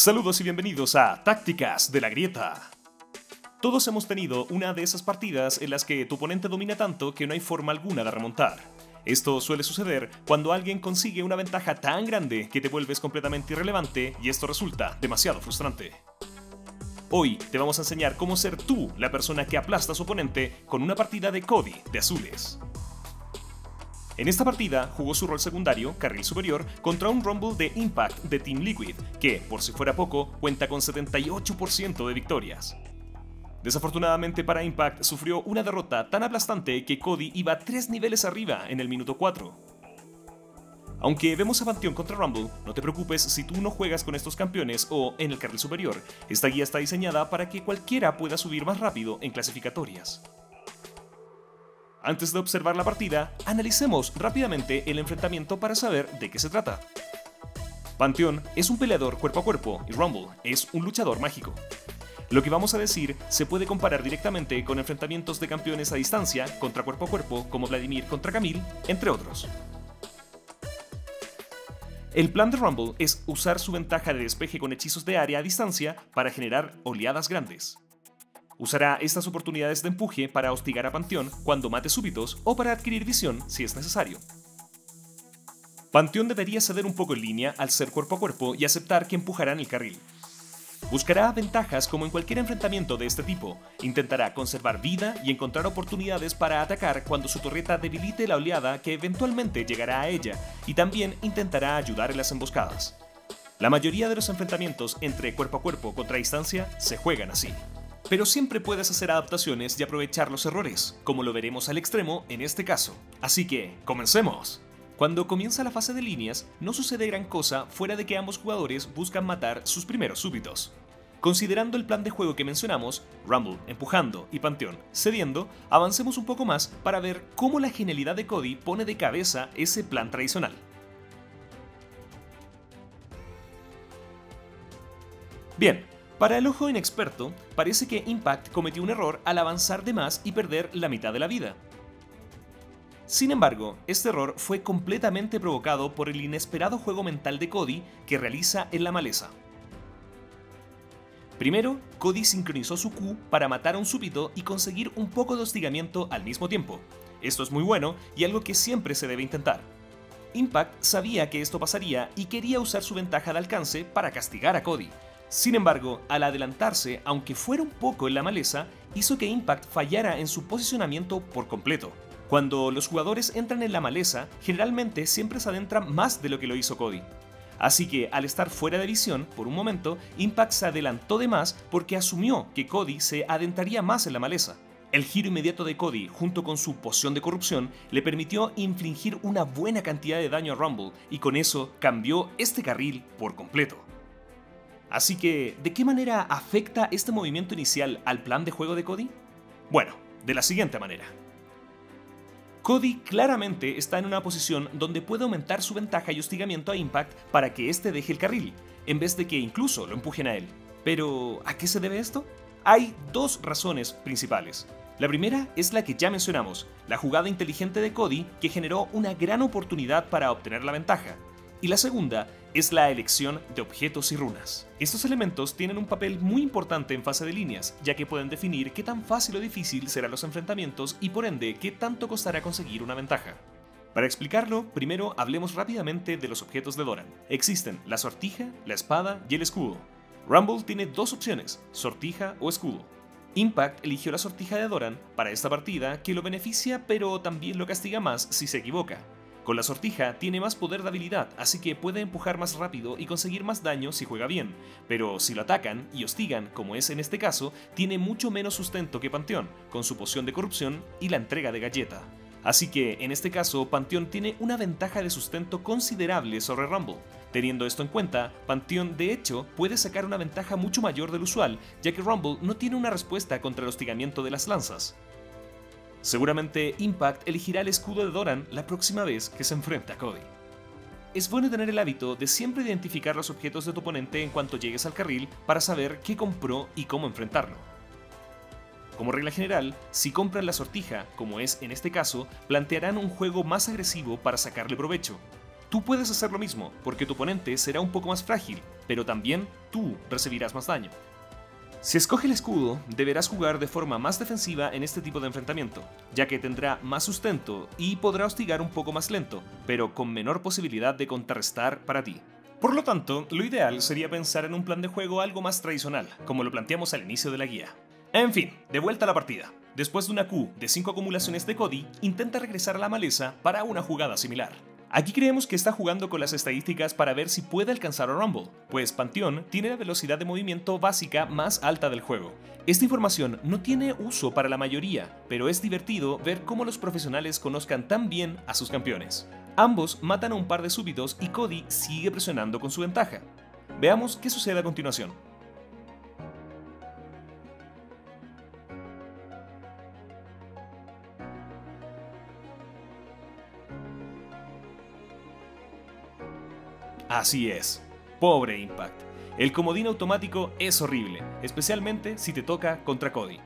Saludos y bienvenidos a Tácticas de la Grieta. Todos hemos tenido una de esas partidas en las que tu oponente domina tanto que no hay forma alguna de remontar. Esto suele suceder cuando alguien consigue una ventaja tan grande que te vuelves completamente irrelevante y esto resulta demasiado frustrante. Hoy te vamos a enseñar cómo ser tú la persona que aplasta a su oponente con una partida de Cody de azules. En esta partida jugó su rol secundario, carril superior, contra un Rumble de Impact de Team Liquid, que, por si fuera poco, cuenta con 78% de victorias. Desafortunadamente para Impact sufrió una derrota tan aplastante que Cody iba 3 niveles arriba en el minuto 4. Aunque vemos a Pantheon contra Rumble, no te preocupes si tú no juegas con estos campeones o en el carril superior. Esta guía está diseñada para que cualquiera pueda subir más rápido en clasificatorias. Antes de observar la partida, analicemos rápidamente el enfrentamiento para saber de qué se trata. Pantheon es un peleador cuerpo a cuerpo y Rumble es un luchador mágico. Lo que vamos a decir se puede comparar directamente con enfrentamientos de campeones a distancia contra cuerpo a cuerpo como Vladimir contra Camille, entre otros. El plan de Rumble es usar su ventaja de despeje con hechizos de área a distancia para generar oleadas grandes. Usará estas oportunidades de empuje para hostigar a Pantheon cuando mate súbitos o para adquirir visión si es necesario. Pantheon debería ceder un poco en línea al ser cuerpo a cuerpo y aceptar que empujarán el carril. Buscará ventajas como en cualquier enfrentamiento de este tipo, intentará conservar vida y encontrar oportunidades para atacar cuando su torreta debilite la oleada que eventualmente llegará a ella, y también intentará ayudar en las emboscadas. La mayoría de los enfrentamientos entre cuerpo a cuerpo contra distancia se juegan así. Pero siempre puedes hacer adaptaciones y aprovechar los errores, como lo veremos al extremo en este caso. Así que, ¡comencemos! Cuando comienza la fase de líneas, no sucede gran cosa fuera de que ambos jugadores buscan matar sus primeros súbitos. Considerando el plan de juego que mencionamos, Rumble empujando y Pantheon cediendo, avancemos un poco más para ver cómo la genialidad de Cody pone de cabeza ese plan tradicional. Bien. Para el ojo inexperto, parece que Impact cometió un error al avanzar de más y perder la mitad de la vida. Sin embargo, este error fue completamente provocado por el inesperado juego mental de Cody que realiza en la maleza. Primero, Cody sincronizó su Q para matar a un súbito y conseguir un poco de hostigamiento al mismo tiempo. Esto es muy bueno y algo que siempre se debe intentar. Impact sabía que esto pasaría y quería usar su ventaja de alcance para castigar a Cody. Sin embargo, al adelantarse, aunque fuera un poco en la maleza, hizo que Impact fallara en su posicionamiento por completo. Cuando los jugadores entran en la maleza, generalmente siempre se adentran más de lo que lo hizo Cody. Así que, al estar fuera de visión, por un momento, Impact se adelantó de más porque asumió que Cody se adentraría más en la maleza. El giro inmediato de Cody, junto con su poción de corrupción, le permitió infligir una buena cantidad de daño a Rumble y con eso cambió este carril por completo. Así que, ¿de qué manera afecta este movimiento inicial al plan de juego de Cody? Bueno, de la siguiente manera. Cody claramente está en una posición donde puede aumentar su ventaja y hostigamiento a Impact para que éste deje el carril, en vez de que incluso lo empujen a él. Pero, ¿a qué se debe esto? Hay dos razones principales. La primera es la que ya mencionamos, la jugada inteligente de Cody que generó una gran oportunidad para obtener la ventaja. Y la segunda es la elección de objetos y runas. Estos elementos tienen un papel muy importante en fase de líneas, ya que pueden definir qué tan fácil o difícil serán los enfrentamientos y por ende qué tanto costará conseguir una ventaja. Para explicarlo, primero hablemos rápidamente de los objetos de Doran. Existen la sortija, la espada y el escudo. Rumble tiene dos opciones, sortija o escudo. Impact eligió la sortija de Doran para esta partida que lo beneficia pero también lo castiga más si se equivoca. Con la sortija tiene más poder de habilidad, así que puede empujar más rápido y conseguir más daño si juega bien, pero si lo atacan y hostigan, como es en este caso, tiene mucho menos sustento que Pantheon, con su poción de corrupción y la entrega de galleta. Así que, en este caso, Pantheon tiene una ventaja de sustento considerable sobre Rumble. Teniendo esto en cuenta, Pantheon de hecho puede sacar una ventaja mucho mayor del usual, ya que Rumble no tiene una respuesta contra el hostigamiento de las lanzas. Seguramente Impact elegirá el escudo de Doran la próxima vez que se enfrenta a Cody. Es bueno tener el hábito de siempre identificar los objetos de tu oponente en cuanto llegues al carril para saber qué compró y cómo enfrentarlo. Como regla general, si compran la sortija, como es en este caso, plantearán un juego más agresivo para sacarle provecho. Tú puedes hacer lo mismo, porque tu oponente será un poco más frágil, pero también tú recibirás más daño. Si escoge el escudo, deberás jugar de forma más defensiva en este tipo de enfrentamiento, ya que tendrá más sustento y podrá hostigar un poco más lento, pero con menor posibilidad de contrarrestar para ti. Por lo tanto, lo ideal sería pensar en un plan de juego algo más tradicional, como lo planteamos al inicio de la guía. En fin, de vuelta a la partida. Después de una Q de 5 acumulaciones de Cody, intenta regresar a la maleza para una jugada similar. Aquí creemos que está jugando con las estadísticas para ver si puede alcanzar a Rumble, pues Pantheon tiene la velocidad de movimiento básica más alta del juego. Esta información no tiene uso para la mayoría, pero es divertido ver cómo los profesionales conozcan tan bien a sus campeones. Ambos matan a un par de súbitos y Cody sigue presionando con su ventaja. Veamos qué sucede a continuación. Así es, pobre Impact. El comodín automático es horrible, especialmente si te toca contra Cody.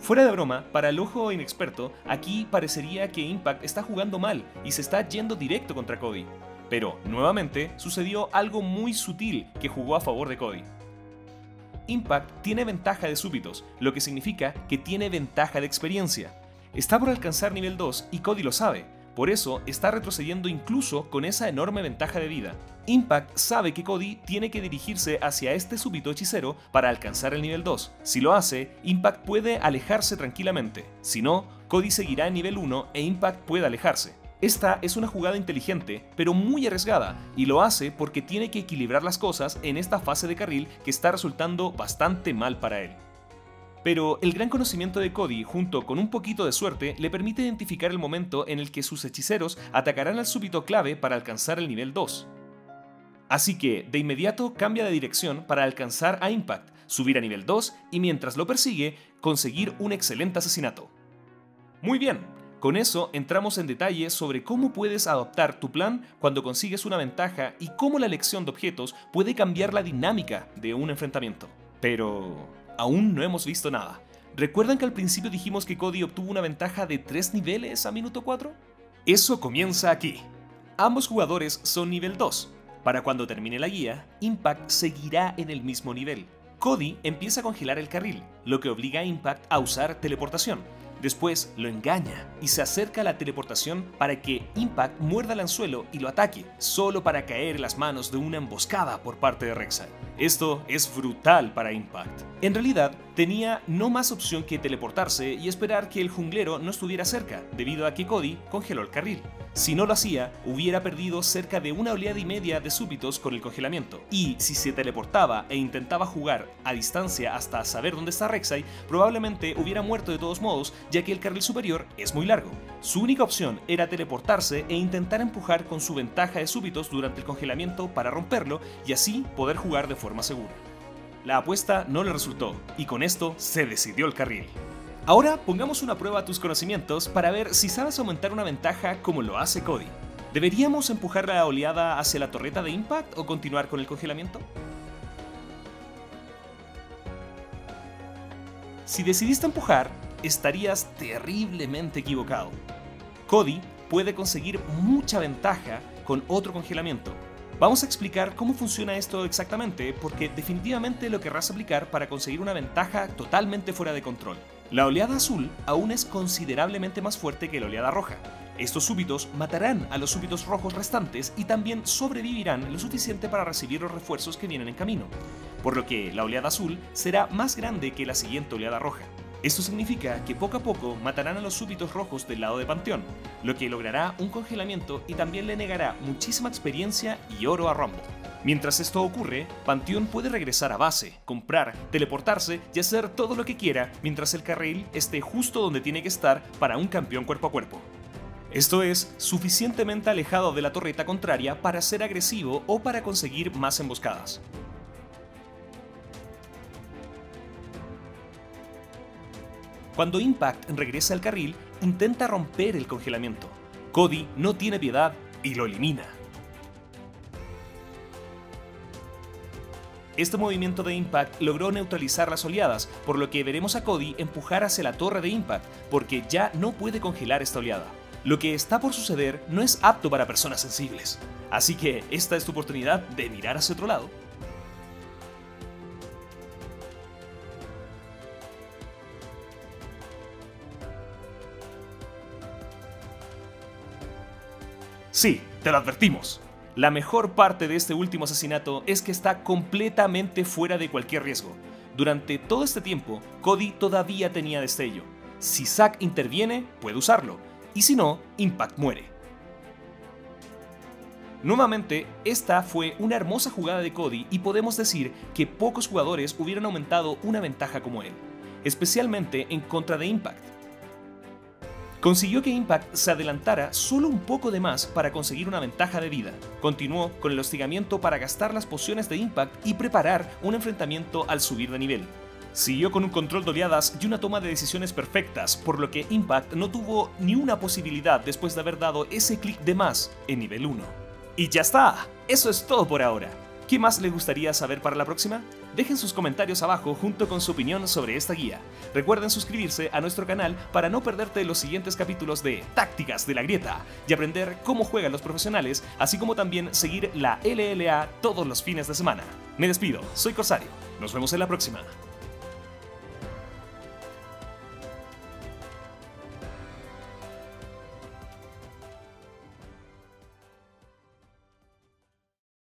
Fuera de broma, para el ojo inexperto, aquí parecería que Impact está jugando mal y se está yendo directo contra Cody. Pero, nuevamente, sucedió algo muy sutil que jugó a favor de Cody. Impact tiene ventaja de súbitos, lo que significa que tiene ventaja de experiencia. Está por alcanzar nivel 2 y Cody lo sabe. Por eso está retrocediendo incluso con esa enorme ventaja de vida. Impact sabe que Cody tiene que dirigirse hacia este súbito hechicero para alcanzar el nivel 2. Si lo hace, Impact puede alejarse tranquilamente. Si no, Cody seguirá en nivel 1 e Impact puede alejarse. Esta es una jugada inteligente, pero muy arriesgada, y lo hace porque tiene que equilibrar las cosas en esta fase de carril que está resultando bastante mal para él. Pero el gran conocimiento de Cody, junto con un poquito de suerte, le permite identificar el momento en el que sus hechiceros atacarán al súbito clave para alcanzar el nivel 2. Así que, de inmediato, cambia de dirección para alcanzar a Impact, subir a nivel 2 y mientras lo persigue, conseguir un excelente asesinato. Muy bien, con eso entramos en detalle sobre cómo puedes adoptar tu plan cuando consigues una ventaja y cómo la elección de objetos puede cambiar la dinámica de un enfrentamiento. Pero... aún no hemos visto nada. ¿Recuerdan que al principio dijimos que Cody obtuvo una ventaja de 3 niveles a minuto 4? Eso comienza aquí. Ambos jugadores son nivel 2. Para cuando termine la guía, Impact seguirá en el mismo nivel. Cody empieza a congelar el carril, lo que obliga a Impact a usar teleportación. Después lo engaña y se acerca a la teleportación para que Impact muerda el anzuelo y lo ataque, solo para caer en las manos de una emboscada por parte de Rek'Sai. Esto es brutal para Impact. En realidad, tenía no más opción que teleportarse y esperar que el junglero no estuviera cerca, debido a que Cody congeló el carril. Si no lo hacía, hubiera perdido cerca de una oleada y media de súbitos con el congelamiento. Y si se teleportaba e intentaba jugar a distancia hasta saber dónde está Rek'Sai, probablemente hubiera muerto de todos modos, ya que el carril superior es muy largo. Su única opción era teleportarse e intentar empujar con su ventaja de súbitos durante el congelamiento para romperlo y así poder jugar de forma segura. La apuesta no le resultó y con esto se decidió el carril. Ahora pongamos una prueba a tus conocimientos para ver si sabes aumentar una ventaja como lo hace Cody. ¿Deberíamos empujar la oleada hacia la torreta de Impact o continuar con el congelamiento? Si decidiste empujar, estarías terriblemente equivocado. Cody puede conseguir mucha ventaja con otro congelamiento. Vamos a explicar cómo funciona esto exactamente, porque definitivamente lo querrás aplicar para conseguir una ventaja totalmente fuera de control. La oleada azul aún es considerablemente más fuerte que la oleada roja. Estos súbitos matarán a los súbitos rojos restantes y también sobrevivirán lo suficiente para recibir los refuerzos que vienen en camino, por lo que la oleada azul será más grande que la siguiente oleada roja. Esto significa que poco a poco matarán a los súbitos rojos del lado de Pantheon, lo que logrará un congelamiento y también le negará muchísima experiencia y oro a Rumble. Mientras esto ocurre, Pantheon puede regresar a base, comprar, teleportarse y hacer todo lo que quiera mientras el carril esté justo donde tiene que estar para un campeón cuerpo a cuerpo. Esto es, suficientemente alejado de la torreta contraria para ser agresivo o para conseguir más emboscadas. Cuando Impact regresa al carril, intenta romper el congelamiento. Cody no tiene piedad y lo elimina. Este movimiento de Impact logró neutralizar las oleadas, por lo que veremos a Cody empujar hacia la torre de Impact, porque ya no puede congelar esta oleada. Lo que está por suceder no es apto para personas sensibles, así que esta es tu oportunidad de mirar hacia otro lado. Sí, te lo advertimos. La mejor parte de este último asesinato es que está completamente fuera de cualquier riesgo. Durante todo este tiempo, Cody todavía tenía destello. Si Zack interviene, puede usarlo, y si no, Impact muere. Nuevamente, esta fue una hermosa jugada de Cody y podemos decir que pocos jugadores hubieran aumentado una ventaja como él, especialmente en contra de Impact. Consiguió que Impact se adelantara solo un poco de más para conseguir una ventaja de vida. Continuó con el hostigamiento para gastar las pociones de Impact y preparar un enfrentamiento al subir de nivel. Siguió con un control de oleadas y una toma de decisiones perfectas, por lo que Impact no tuvo ni una posibilidad después de haber dado ese clic de más en nivel 1. Y ya está, eso es todo por ahora. ¿Qué más les gustaría saber para la próxima? Dejen sus comentarios abajo junto con su opinión sobre esta guía. Recuerden suscribirse a nuestro canal para no perderte los siguientes capítulos de Tácticas de la Grieta y aprender cómo juegan los profesionales, así como también seguir la LLA todos los fines de semana. Me despido, soy Corsario, nos vemos en la próxima.